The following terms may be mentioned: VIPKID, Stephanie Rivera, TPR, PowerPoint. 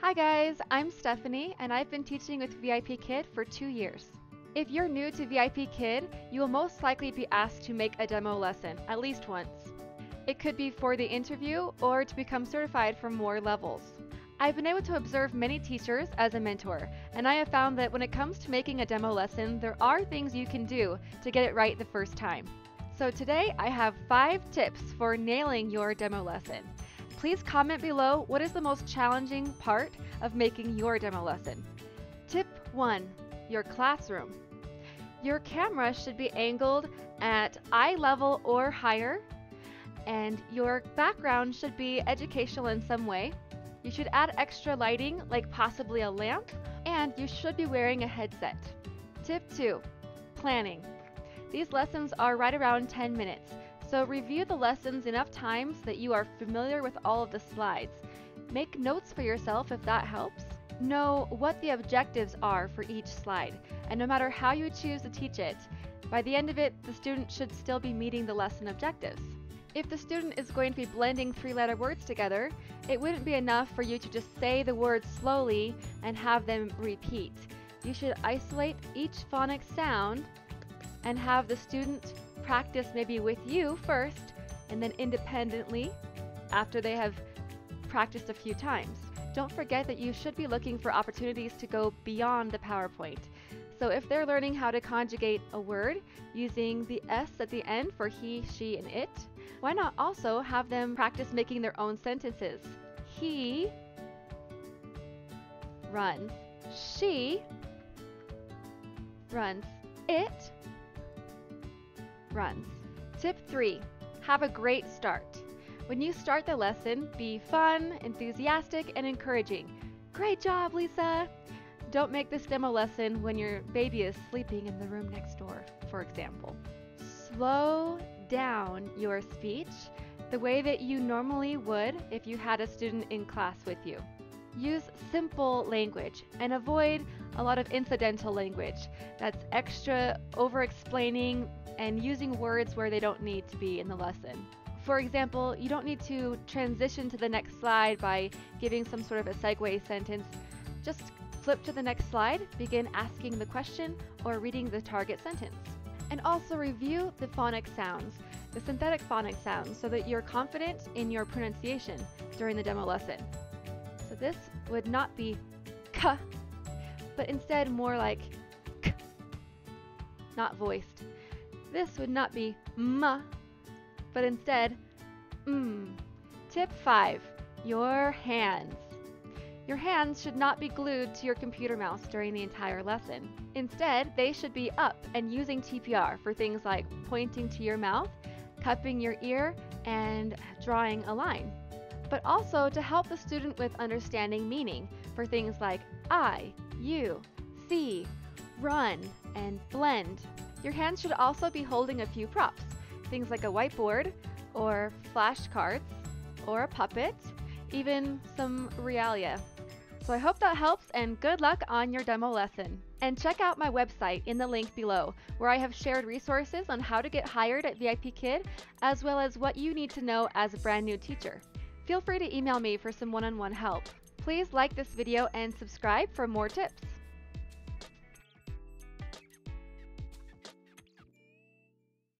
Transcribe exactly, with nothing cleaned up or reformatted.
Hi guys, I'm Stephanie and I've been teaching with VIPKID for two years. If you're new to VIPKID, you will most likely be asked to make a demo lesson, at least once. It could be for the interview or to become certified for more levels. I've been able to observe many teachers as a mentor, and I have found that when it comes to making a demo lesson, there are things you can do to get it right the first time. So today I have five tips for nailing your demo lesson. Please comment below what is the most challenging part of making your demo lesson. Tip one, your classroom. Your camera should be angled at eye level or higher, and your background should be educational in some way. You should add extra lighting, like possibly a lamp, and you should be wearing a headset. Tip two, planning. These lessons are right around ten minutes. So review the lessons enough times that you are familiar with all of the slides. Make notes for yourself if that helps. Know what the objectives are for each slide, and no matter how you choose to teach it, by the end of it, the student should still be meeting the lesson objectives. If the student is going to be blending three-letter words together, it wouldn't be enough for you to just say the words slowly and have them repeat. You should isolate each phonic sound and have the student practice maybe with you first and then independently after they have practiced a few times. Don't forget that you should be looking for opportunities to go beyond the PowerPoint. So if they're learning how to conjugate a word using the S at the end for he, she, and it, why not also have them practice making their own sentences? He runs, she runs, it runs. Tip three, have a great start. When you start the lesson, be fun, enthusiastic, and encouraging. Great job, Lisa! Don't make this demo lesson when your baby is sleeping in the room next door, for example. Slow down your speech the way that you normally would if you had a student in class with you. Use simple language and avoid a lot of incidental language. That's extra over-explaining and using words where they don't need to be in the lesson. For example, you don't need to transition to the next slide by giving some sort of a segue sentence. Just flip to the next slide, begin asking the question or reading the target sentence. And also review the phonic sounds, the synthetic phonic sounds, so that you're confident in your pronunciation during the demo lesson. So this would not be k, but instead more like k, not voiced. This would not be m, but instead mm. Tip five, your hands. Your hands should not be glued to your computer mouse during the entire lesson. Instead, they should be up and using T P R for things like pointing to your mouth, cupping your ear, and drawing a line. But also to help the student with understanding meaning for things like I, you, see, run, and blend. Your hands should also be holding a few props, things like a whiteboard, or flashcards, or a puppet, even some realia. So I hope that helps and good luck on your demo lesson. And check out my website in the link below, where I have shared resources on how to get hired at VIPKID, as well as what you need to know as a brand new teacher. Feel free to email me for some one-on-one help. Please like this video and subscribe for more tips.